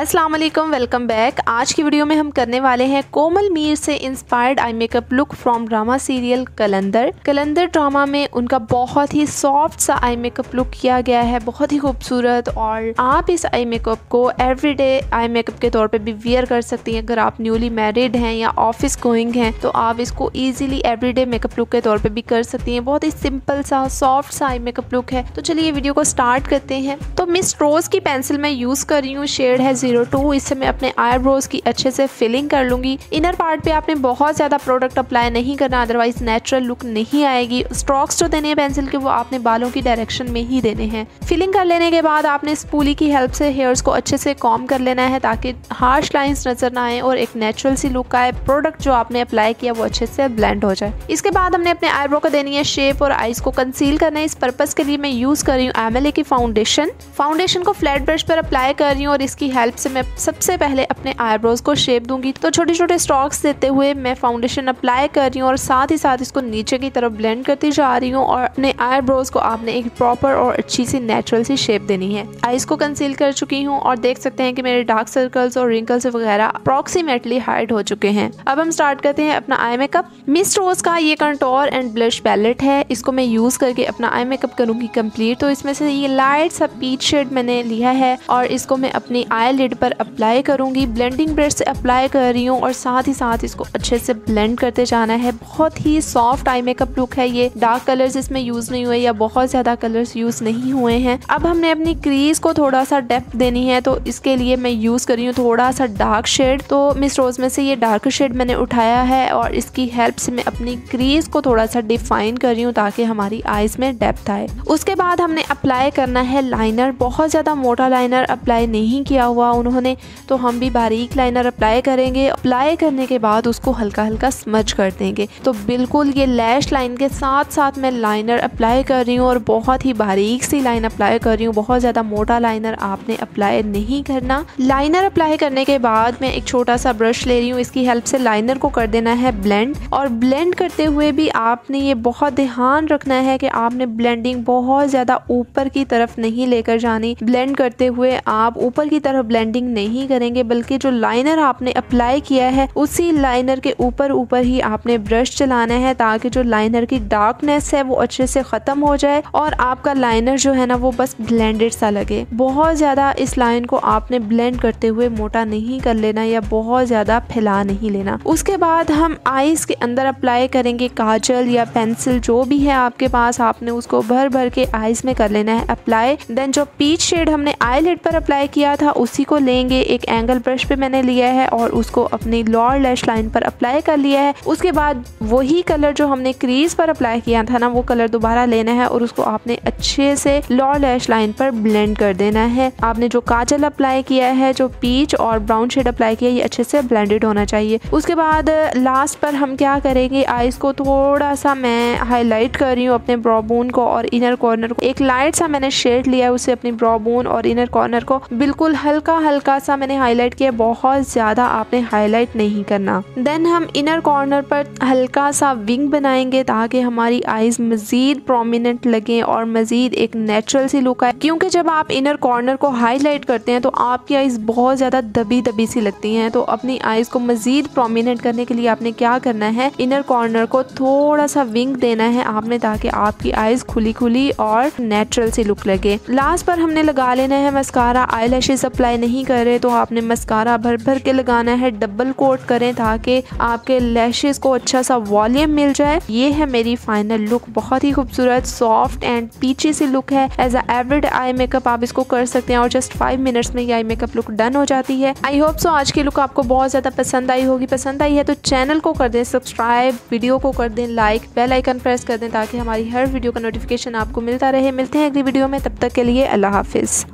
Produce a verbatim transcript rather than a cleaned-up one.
अस्सलाम वालेकुम, welcome back. आज की वीडियो में हम करने वाले हैं कोमल मीर से inspired eye makeup look from drama serial Qalandar. Qalandar drama में उनका बहुत ही सॉफ्ट सा आई मेकअप लुक किया गया है, बहुत ही खूबसूरत। और आप इस आई मेकअप को एवरीडे आई मेकअप के तौर पे भी वियर कर सकती हैं। अगर आप न्यूली मैरिड हैं या ऑफिस गोइंग हैं तो आप इसको ईजिली एवरीडे मेकअप लुक के तौर पे भी कर सकती हैं। बहुत ही सिंपल सा सॉफ्ट सा आई मेकअप लुक है। तो चलिए वीडियो को स्टार्ट करते हैं। तो मिस रोज की पेंसिल मैं यूज कर रही हूँ, शेड है जीरो टू। इससे मैं अपने आईब्रोज की अच्छे से फिलिंग कर लूंगी। इनर पार्ट पे आपने बहुत ज्यादा प्रोडक्ट अप्लाई नहीं करना, अदरवाइज नेचुरल लुक नहीं आएगी। स्ट्रोक्स जो देने हैं पेंसिल के वो आपने बालों की डायरेक्शन में ही देने हैं। फिलिंग कर लेने के बाद आपने स्पूली की हेल्प से हेयर्स को अच्छे से कॉम्ब कर लेना है ताकि हार्श लाइंस नजर ना आए और एक नेचुरल सी लुक आए। प्रोडक्ट जो आपने अप्लाई किया वो अच्छे से ब्लेंड हो जाए। इसके बाद हमने अपने आईब्रो को देनी है शेप और आईज को कंसील करना है। इस पर्पज के लिए मैं यूज कर रही हूँ एमएलए की फाउंडेशन। फाउंडेशन को फ्लैट ब्रश पर अप्लाई कर रही हूँ और इसकी हेल्प से मैं सबसे पहले अपने आईब्रोज को शेप दूंगी। तो छोटे छोटे स्ट्रोक्स देते हुए मैं फाउंडेशन अप्लाई कर रही हूँ और साथ ही साथ इसको नीचे की तरफ ब्लेंड करती जा रही हूँ। और अपने आईब्रोज को आपने एक प्रॉपर और अच्छी सी नेचुरल सी शेप देनी है। आईज को कंसील कर चुकी हूँ और देख सकते हैं कि मेरे डार्क सर्कल्स और रिंकल्स वगैरह अप्रोक्सीमेटली हाइड हो चुके हैं। अब हम स्टार्ट करते हैं अपना आई मेकअप। मिस रोज का ये कंटोर एंड ब्लश पैलेट है, इसको मैं यूज करके अपना आई मेकअप करूंगी कंप्लीट। तो इसमें से ये लाइट सा पीच शेड मैंने लिया है और इसको मैं अपनी आई लिड पर अप्लाई करूंगी। ब्लेंडिंग ब्रश से अप्लाई कर रही हूँ और साथ ही साथ इसको अच्छे से ब्लेंड करते जाना है। बहुत ही सॉफ्ट आई मेकअप लुक है ये। डार्क कलर्स इसमें यूज नहीं हुए या बहुत ज्यादा कलर्स यूज नहीं हुए हैं। अब हमने अपनी क्रीज को थोड़ा सा डेप्थ देनी है, तो इसके लिए मैं यूज कर रही हूँ थोड़ा सा डार्क शेड। तो मिस रोज में से ये डार्क शेड मैंने उठाया है और इसकी हेल्प से मैं अपनी क्रीज को थोड़ा सा डिफाइन कर रही हूँ ताकि हमारी आईज में डेप्थ आए। उसके बाद हमने अप्लाई करना है लाइनर। बहुत ज्यादा मोटा लाइनर अप्लाई नहीं किया हुआ उन्होंने, तो हम भी बारीक लाइनर अप्लाई करेंगे। अप्लाई करने के बाद उसको हल्का हल्का स्मज कर देंगे। तो बिल्कुल ये लैश लाइन के साथ साथ मैं लाइनर अप्लाई कर रही हूँ और बहुत ही बारीक सी लाइन अप्लाई कर रही हूँ। बहुत ज्यादा मोटा लाइनर आपने अप्लाई नहीं करना। लाइनर अप्लाई करने के बाद मैं एक छोटा सा ब्रश ले रही हूँ, इसकी हेल्प से लाइनर को कर देना है ब्लेंड। और ब्लेंड करते हुए भी आपने ये बहुत ध्यान रखना है कि आपने ब्लेंडिंग बहुत ज्यादा ऊपर की तरफ नहीं लेकर जानी। ब्लेंड करते हुए आप ऊपर की तरफ ब्लेंडिंग नहीं करेंगे, बल्कि जो लाइनर आपने अप्लाई किया है उसी लाइनर के ऊपर ऊपर ही आपने ब्रश चलाना है ताकि जो लाइनर की डार्कनेस है वो अच्छे से खत्म हो जाए और आपका लाइनर जो है ना वो बस ब्लेंडेड सा लगे। बहुत ज्यादा इस लाइन को आपने ब्लेंड करते हुए मोटा नहीं कर लेना या बहुत ज्यादा फैला नहीं लेना। उसके बाद हम आईज के अंदर अप्लाई करेंगे काजल या पेंसिल जो भी है आपके पास, आपने उसको भर भर के आईज में कर लेना है अप्लाई। देन जो पीच शेड हमने आईलिड पर अप्लाई किया था उसी को लेंगे, एक एंगल ब्रश पे मैंने लिया है और उसको अपनी लोअर लैश लाइन पर अप्लाई कर लिया है। उसके बाद वही कलर जो हमने क्रीज पर अप्लाई किया था ना वो कलर दोबारा लेना है और उसको आपने अच्छे से लोअर लैश लाइन पर ब्लेंड कर देना है। आपने जो काजल अप्लाई किया है, जो पीच और ब्राउन शेड अप्लाई किया, ये अच्छे से ब्लेंडेड होना चाहिए। उसके बाद लास्ट पर हम क्या करेंगे, आईज को थोड़ा सा मैं हाईलाइट कर रही हूँ अपने ब्रो बोन को और इनर कॉर्नर को। एक लाइट सा मैंने शेड लिया है उसे अपनी ब्रो बोन और इनर कॉर्नर को बिल्कुल हल्का हल्का सा मैंने हाईलाइट किया। बहुत ज्यादा आपने हाईलाइट नहीं करना। देन हम इनर कॉर्नर पर हल्का सा विंग बनाएंगे ताकि हमारी आईज मजीद प्रोमिनेंट लगे और मजीद एक नेचुरल सी लुक आए, क्योंकि जब आप इनर कॉर्नर को हाईलाइट करते हैं तो आपकी आईज बहुत ज्यादा दबी दबी सी लगती हैं। तो अपनी आईज को मजीद प्रोमिनेंट करने के लिए आपने क्या करना है, इनर कॉर्नर को थोड़ा सा विंग देना है आपने ताकि आपकी आईज खुली खुली और नेचुरल सी लुक लगे। लास्ट पर हमने लगा लेना है मस्कारा। आई लैशेज अप्लाई नहीं कर रहे तो आपने मस्कारा भर भर के लगाना है, डबल कोट करें ताकि आपके लैशेज को अच्छा सा वॉल्यूम मिल जाए। ये है मेरी फाइनल लुक, बहुत ही खूबसूरत सॉफ्ट एंड पीची सी लुक है। As a everyday eye makeup आप इसको कर सकते हैं और जस्ट फाइव मिनट्स में ये आई मेकअप लुक डन हो जाती है। आई होप सो आज की लुक आपको बहुत ज्यादा पसंद आई होगी। पसंद आई है तो चैनल को कर दें सब्सक्राइब, वीडियो को कर दें लाइक, बेल आइकन प्रेस कर दें ताकि हमारी हर वीडियो का नोटिफिकेशन आपको मिलता रहे। मिलते हैं अगली वीडियो में, तब तक के लिए अल्लाह हाफिज।